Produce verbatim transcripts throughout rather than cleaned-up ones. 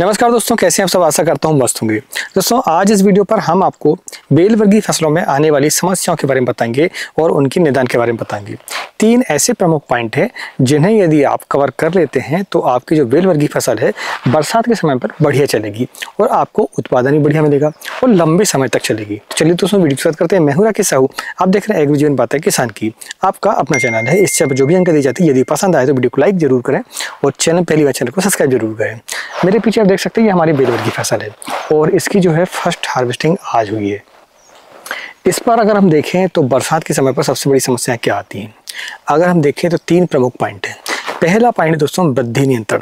नमस्कार दोस्तों, कैसे हैं आप सब। आशा करता हूं मस्त होंगे। दोस्तों आज इस वीडियो पर हम आपको बेलवर्गीय फसलों में आने वाली समस्याओं के बारे में बताएंगे और उनकी निदान के बारे में बताएंगे। तीन ऐसे प्रमुख पॉइंट हैं जिन्हें यदि आप कवर कर लेते हैं तो आपकी जो बेलवर्गीय फसल है बरसात के समय पर बढ़िया चलेगी और आपको उत्पादन भी बढ़िया मिलेगा और लंबे समय तक चलेगी। तो चलिए दोस्तों वीडियो की शुरुआत करते हैं। मैं हूं राकेश साहू, आप देख रहे हैं एग्रो जीवन, बातें किसान की, आपका अपना चैनल है। इस पर जो भी अंक दी जाती है, यदि पसंद आए तो वीडियो को लाइक जरूर करें और चैनल पहली बार चैनल को सब्सक्राइब जरूर करें। मेरे पीछे देख सकते हैं ये हमारी बेलवर्गीय फसल है और इसकी जो है फर्स्ट हार्वेस्टिंग आज हुई है। इस पर अगर हम देखें तो बरसात के समय पर सबसे बड़ी समस्या क्या आती है, अगर हम देखें तो तीन प्रमुख पॉइंट हैं। पहला पॉइंट दोस्तों वृद्धि नियंत्रण,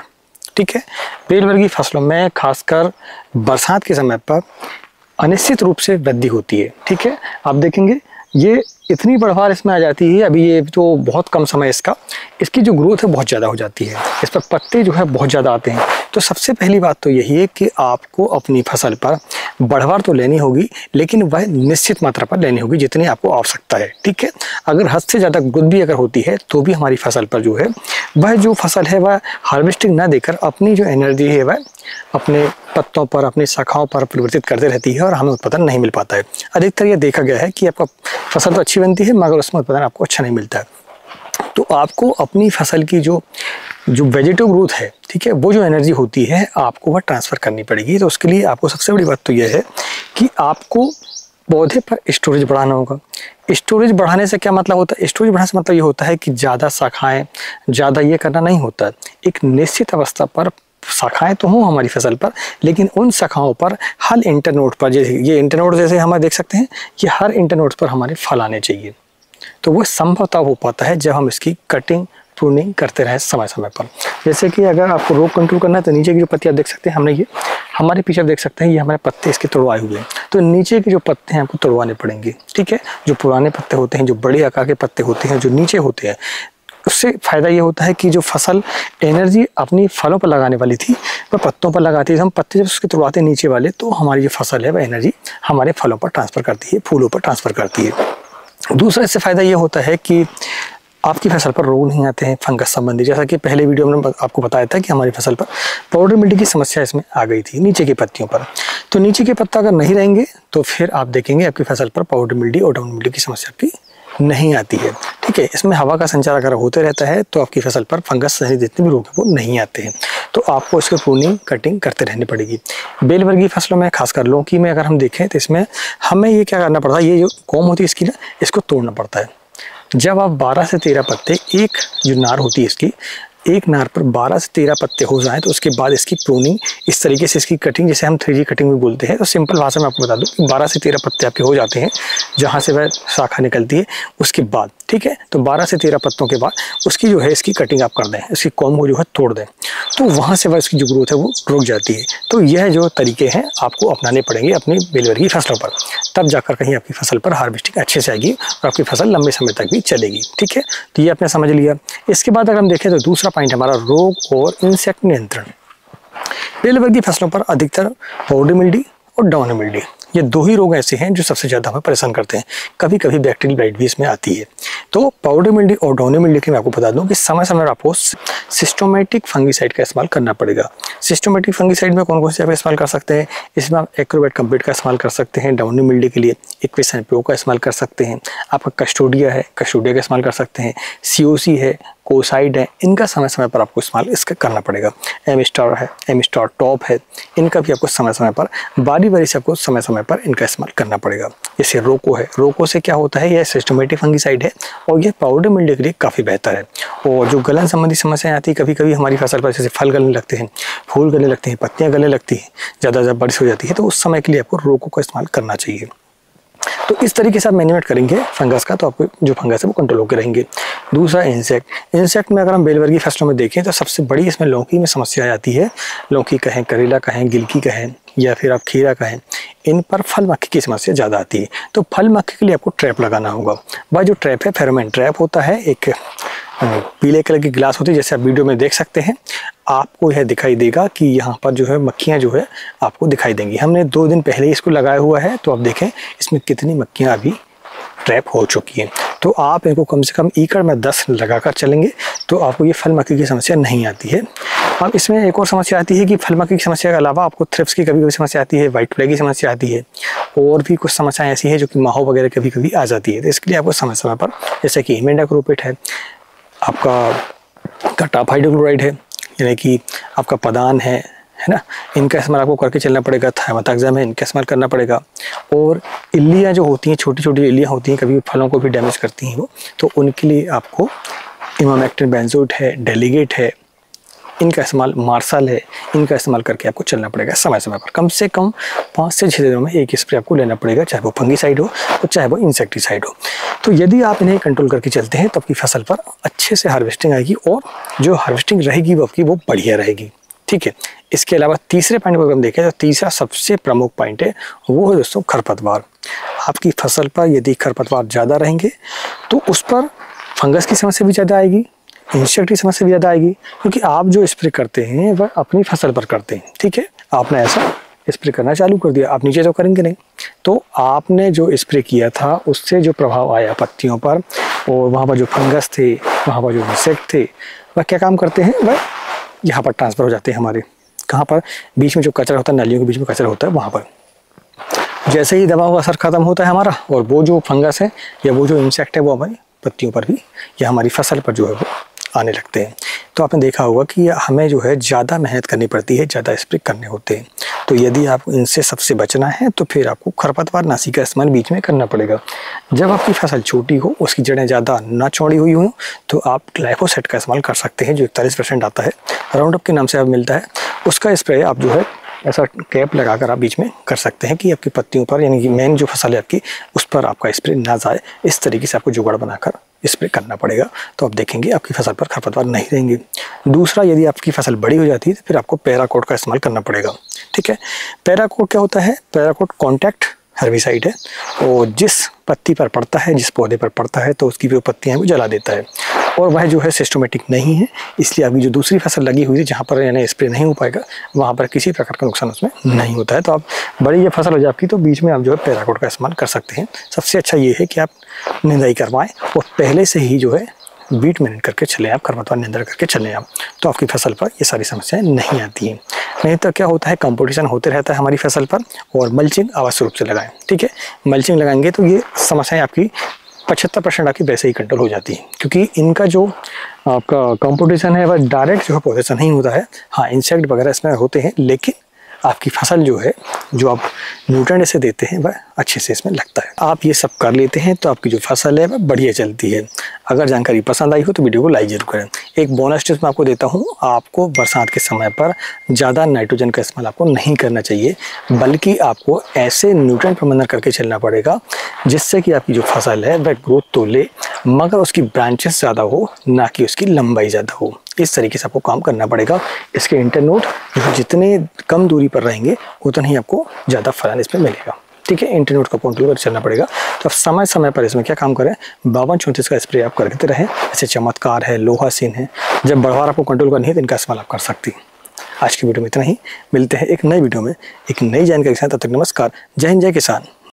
ठीक है। बेलवर्गीय फसलों में खासकर बरसात के समय पर अनिश्चित रूप से वृद्धि होती है, ठीक है। आप देखेंगे ये इतनी बढ़वार इसमें आ जाती है, अभी ये तो बहुत कम समय इसका, इसकी जो ग्रोथ है बहुत ज़्यादा हो जाती है, इस पर पत्ते जो है बहुत ज़्यादा आते हैं। तो सबसे पहली बात तो यही है कि आपको अपनी फसल पर बढ़वार तो लेनी होगी, लेकिन वह निश्चित मात्रा पर लेनी होगी जितनी आपको आवश्यकता है, ठीक है। अगर हद से ज़्यादा ग्रोथ भी अगर होती है तो भी हमारी फसल पर जो है वह जो फसल है वह हार्वेस्टिंग ना देकर अपनी जो एनर्जी है वह अपने पत्तों पर, अपनी शाखाओं पर परिवर्तित करते रहती है और हमें उत्पादन नहीं मिल पाता है। अधिकतर यह देखा गया है कि आपका फसल तो अच्छी बनती है मगर उसमें उत्पादन आपको अच्छा नहीं मिलता है। तो आपको अपनी फसल की जो जो वेजिटेटिव ग्रोथ है, ठीक है, वो जो एनर्जी होती है आपको वह ट्रांसफ़र करनी पड़ेगी। तो उसके लिए आपको सबसे बड़ी बात तो यह है कि आपको पौधे पर स्टोरेज बढ़ाना होगा। स्टोरेज बढ़ाने से क्या मतलब होता है? स्टोरेज बढ़ाने से मतलब ये होता है कि ज़्यादा शाखाएँ, ज़्यादा ये करना नहीं होता। एक निश्चित अवस्था पर शाखाएँ तो हों हमारी फसल पर, लेकिन उन शाखाओं पर हर इंटरनोड पर, जैसे ये इंटरनोड जैसे हम देख सकते हैं कि हर इंटरनोड पर हमारे फल आने चाहिए। तो वो संभव तब हो पाता है जब हम इसकी कटिंग प्रूनिंग करते रहें समय समय पर। जैसे कि अगर आपको रोग कंट्रोल करना है तो नीचे की जो पत्ती आप देख सकते हैं, हमने ये हमारे पीछे आप देख सकते हैं ये हमारे पत्ते इसके तोड़वाए हुए हैं, तो नीचे के जो पत्ते हैं आपको तोड़वाने पड़ेंगे, ठीक है। जो पुराने पत्ते होते हैं, जो बड़े आकार के पत्ते होते हैं, जो नीचे होते हैं, उससे फ़ायदा ये होता है कि जो फसल एनर्जी अपनी फलों पर लगाने वाली थी वह पत्तों पर लगाती है। हम पत्ते जब उसके तोड़वाते नीचे वाले तो हमारी जो फसल है वह एनर्जी हमारे फलों पर ट्रांसफ़र करती है, फूलों पर ट्रांसफ़र करती है। दूसरा इससे फ़ायदा ये होता है कि आपकी फसल पर रोग नहीं आते हैं फंगस संबंधी। जैसा कि पहले वीडियो में आपको बताया था कि हमारी फसल पर पाउडर मिल्टी की समस्या इसमें आ गई थी नीचे की पत्तियों पर। तो नीचे के पत्ता अगर नहीं रहेंगे तो फिर आप देखेंगे आपकी फसल पर पाउडर मिल्टी और डाउन मिल्टी की समस्या की नहीं आती है, ठीक है। इसमें हवा का संचार अगर होते रहता है तो आपकी फसल पर फंगस सहित जितने भी रोग हैं वो नहीं आते हैं। तो आपको इसकी प्रूनिंग कटिंग करते रहनी पड़ेगी। बेलवर्गीय फसलों में खासकर लौकी में अगर हम देखें तो इसमें हमें ये क्या करना पड़ता है, ये जो कोम होती है इसकी ना, इसको तोड़ना पड़ता है। जब आप बारह से तेरह पत्ते, एक जो नार होती है इसकी, एक नार पर बारह से तेरह पत्ते हो जाएँ तो उसके बाद इसकी प्रूनिंग इस तरीके से, इसकी कटिंग, जैसे हम थ्री जी कटिंग भी बोलते हैं। तो सिंपल भाषा में आपको बता दूं कि बारह से तेरह पत्ते आपके हो जाते हैं जहां से वह शाखा निकलती है उसके बाद, ठीक है। तो बारह से तेरह पत्तों के बाद उसकी जो है इसकी कटिंग आप कर दें, इसकी कॉम को जो है तोड़ दें, तो वहाँ से वह इसकी जो ग्रोथ है वो रुक जाती है। तो यह जो तरीके हैं आपको अपनाने पड़ेंगे अपनी बेलवर्गीय फसलों पर, तब जाकर कहीं आपकी फसल पर हार्वेस्टिंग अच्छे से आएगी और आपकी फसल लंबे समय तक भी चलेगी, ठीक है। तो ये आपने समझ लिया। इसके बाद अगर हम देखें तो दूसरा पॉइंट हमारा रोग और इंसेक्ट नियंत्रण। बेलवर्गीय फसलों पर अधिकतर पाउडर मिल्डी और डाउन मिल्डी, ये दो ही रोग ऐसे हैं जो सबसे ज़्यादा हमें परेशान करते हैं। कभी कभी बैक्टीरियल ब्लाइट भी इसमें आती है। तो पाउडर मिल्डी और डाउनी मिल्डी के मैं आपको बता दूं कि समय समय पर आपको सिस्टोमेटिक फंगीसाइड का इस्तेमाल करना पड़ेगा। सिस्टोमेटिक फंगीसाइड में कौन कौन से आप इस्तेमाल कर सकते हैं, इसमें आप एक्रोबेट कंप्लीट का इस्तेमाल कर सकते हैं। डाउनी मिल्डी के लिए इक्विस्टम प्रो का इस्तेमाल कर सकते हैं। आपका कस्टोडिया है, कस्टोडिया का इस्तेमाल कर सकते हैं। सी ओ सी है, कोसाइड है, इनका समय समय पर आपको इस्तेमाल इसका करना पड़ेगा। एमस्टार है, एमस्टार टॉप है, इनका भी आपको समय समय पर बारी बारी से आपको समय समय पर इनका इस्तेमाल करना पड़ेगा। जैसे रोको है, रोको से क्या होता है, यह सिस्टमेटिक फंगीसाइड है और यह पाउडर मिल्डी के लिए काफ़ी बेहतर है। और जो गलन संबंधी समस्याएं आती है, कभी कभी हमारी फसल पर जैसे फल गलने लगते हैं, फूल गलने लगते हैं, पत्तियाँ गलने लगती हैं, ज़्यादा ज़्यादा बारिश हो जाती है, तो उस समय के लिए आपको रोको का इस्तेमाल करना चाहिए। तो इस तरीके से आप मैनेजमेंट करेंगे फंगस का, तो आपको जो फंगस है वो कंट्रोल होकर रहेंगे। दूसरा इंसेक्ट, इंसेक्ट में अगर हम बेलवर्गीय फसलों में देखें तो सबसे बड़ी इसमें लौकी में समस्या आती है। लौकी कहें, करेला कहें, गिलकी कहें या फिर आप खीरा कहें, इन पर फल मक्खी की समस्या ज़्यादा आती है। तो फल मक्खी के लिए आपको ट्रैप लगाना होगा। वह जो ट्रैप है फेरोमोन ट्रैप होता है, एक पीले कलर की ग्लास होती है, जैसे आप वीडियो में देख सकते हैं। आपको यह दिखाई देगा कि यहाँ पर जो है मक्खियाँ जो है आपको दिखाई देंगी। हमने दो दिन पहले ही इसको लगाया हुआ है, तो आप देखें इसमें कितनी मक्खियाँ अभी ट्रैप हो चुकी हैं। तो आप इनको कम से कम एकड़ में दस लगाकर चलेंगे तो आपको ये फल मक्खी की समस्या नहीं आती है। अब इसमें एक और समस्या आती है कि फल मक्खी की समस्या के अलावा आपको थ्रिप्स की कभी कभी समस्या आती है, वाइट प्लेग की समस्या आती है और भी कुछ समस्याएं ऐसी है जो कि माहो वगैरह कभी कभी आ जाती है। तो इसके लिए आपको समय समय पर जैसे कि इमिडाक्लोप्रिड है, आपका कार्टाप हाइड्रोक्लोराइड है यानी कि आपका पदान है है ना, इनका इस्तेमाल आपको करके चलना पड़ेगा। थायमाथाक्साम है, इनका इस्तेमाल करना पड़ेगा। और इल्लियाँ जो होती हैं, छोटी छोटी इल्लियाँ होती हैं, कभी फलों को भी डैमेज करती हैं वो, तो उनके लिए आपको इमामेक्टिन बेंजोइट है, डेलीगेट है, इनका इस्तेमाल मार्शल है, इनका इस्तेमाल करके आपको चलना पड़ेगा समय समय पर। कम से कम पाँच से छः दिनों में एक स्प्रे आपको लेना पड़ेगा, चाहे वो फंगीसाइड हो और चाहे वो इंसेक्टिसाइड हो। तो यदि आप इन्हें कंट्रोल करके चलते हैं तो आपकी फसल पर अच्छे से हार्वेस्टिंग आएगी और जो हार्वेस्टिंग रहेगी वो आपकी वो बढ़िया रहेगी, ठीक है। इसके अलावा तीसरे पॉइंट को हम देखें तो तीसरा सबसे प्रमुख पॉइंट है वो है दोस्तों खरपतवार। आपकी फसल पर यदि खरपतवार ज़्यादा रहेंगे तो उस पर फंगस की समस्या भी ज़्यादा आएगी, इंसेक्ट की समस्या भी ज़्यादा आएगी, क्योंकि आप जो स्प्रे करते हैं वह अपनी फसल पर करते हैं, ठीक है। आपने ऐसा स्प्रे करना चालू कर दिया, आप नीचे तो करेंगे नहीं, तो आपने जो स्प्रे किया था उससे जो प्रभाव आया पत्तियों पर और वहाँ पर जो फंगस थे, वहाँ पर जो इंसेक्ट थे, वह क्या काम करते हैं, वह यहाँ पर ट्रांसफ़र हो जाते हैं हमारे कहाँ पर, बीच में जो कचरा होता है, नालियों के बीच में कचरा होता है वहाँ पर। जैसे ही दवा का असर ख़त्म होता है हमारा और वो जो फंगस है या वो जो इंसेक्ट है वो हमारी पत्तियों पर भी या हमारी फसल पर जो है वो आने लगते हैं। तो आपने देखा होगा कि हमें जो है ज़्यादा मेहनत करनी पड़ती है, ज़्यादा स्प्रे करने होते हैं। तो यदि आपको इनसे सबसे बचना है तो फिर आपको खरपतवार नाशी का इस्तेमाल बीच में करना पड़ेगा। जब आपकी फसल छोटी हो, उसकी जड़ें ज़्यादा ना चौड़ी हुई हों, तो आप ग्लाइफोसेट का इस्तेमाल कर सकते हैं जो इकतालीस परसेंट आता है, राउंडअप के नाम से अब मिलता है। उसका स्प्रे आप जो है ऐसा कैप लगाकर आप बीच में कर सकते हैं कि आपकी पत्तियों पर यानी कि मेन जो फसल है आपकी उस पर आपका स्प्रे ना जाए, इस तरीके से आपको जुगाड़ बनाकर स्प्रे करना पड़ेगा। तो आप देखेंगे आपकी फसल पर खरपतवार नहीं रहेंगे। दूसरा, यदि आपकी फसल बड़ी हो जाती है तो फिर आपको पैराकोट का इस्तेमाल करना पड़ेगा, ठीक है। पैराकोट क्या होता है? पैराकोट कॉन्टैक्ट हर्बिसाइड है और जिस पत्ती पर पड़ता है, जिस पौधे पर पड़ता है तो उसकी जो पत्तियाँ वो जला देता है और वह जो है सिस्टमेटिक नहीं है, इसलिए अभी जो दूसरी फसल लगी हुई है जहाँ पर यानी स्प्रे नहीं हो पाएगा वहाँ पर किसी प्रकार का नुकसान उसमें नहीं होता है। तो आप बड़ी जब फसल हो जाए आपकी तो बीच में आप जो है पैराकोट का इस्तेमाल कर सकते हैं। सबसे अच्छा ये है कि आप निंदाई करवाएँ और पहले से ही जो है बीट मैनेज करके चलें, आप खरपतवार नियंत्रण करके चलें आप, तो आपकी फसल पर ये सारी समस्याएं नहीं आती हैं। नहीं तो क्या होता है, कंपटीशन होते रहता है हमारी फसल पर। और मल्चिंग अवश्य रूप से लगाएं, ठीक है। मल्चिंग लगाएंगे तो ये समस्याएं आपकी पचहत्तर परसेंट आपकी वैसे ही कंट्रोल हो जाती है, क्योंकि इनका जो आपका कंपटीशन है वह डायरेक्ट जो है पौधे से नहीं होता है। हाँ, इंसेक्ट वगैरह इसमें होते हैं, लेकिन आपकी फसल जो है जो आप न्यूट्रेंट से देते हैं वह अच्छे से इसमें लगता है। आप ये सब कर लेते हैं तो आपकी जो फसल है वह बढ़िया चलती है। अगर जानकारी पसंद आई हो तो वीडियो को लाइक जरूर करें। एक बोनस टिप्स मैं आपको देता हूँ, आपको बरसात के समय पर ज़्यादा नाइट्रोजन का इस्तेमाल आपको नहीं करना चाहिए, बल्कि आपको ऐसे न्यूट्रेंट प्रबंधन करके चलना पड़ेगा जिससे कि आपकी जो फसल है वह ग्रोथ तो ले मगर उसकी ब्रांचेस ज़्यादा हो, ना कि उसकी लंबाई ज़्यादा हो। इस तरीके से आपको काम करना पड़ेगा। इसके इंटरनोड जितने कम दूरी पर रहेंगे उतना ही आपको ज़्यादा फलन इसमें मिलेगा, ठीक है। इंटरनोड का कंट्रोल कर चलना पड़ेगा। तो आप समय समय पर इसमें क्या काम करें, बावन चौंतीस का स्प्रे आप करते रहें। ऐसे चमत्कार है, लोहा सीन है, जब बढ़वार आपको कंट्रोल करनी है तो इनका इस्तेमाल आप कर सकती हैं। आज की वीडियो में इतना ही, मिलते हैं एक नई वीडियो में एक नई जानकारी के साथ। तब तक नमस्कार, जय हिंद, जय किसान।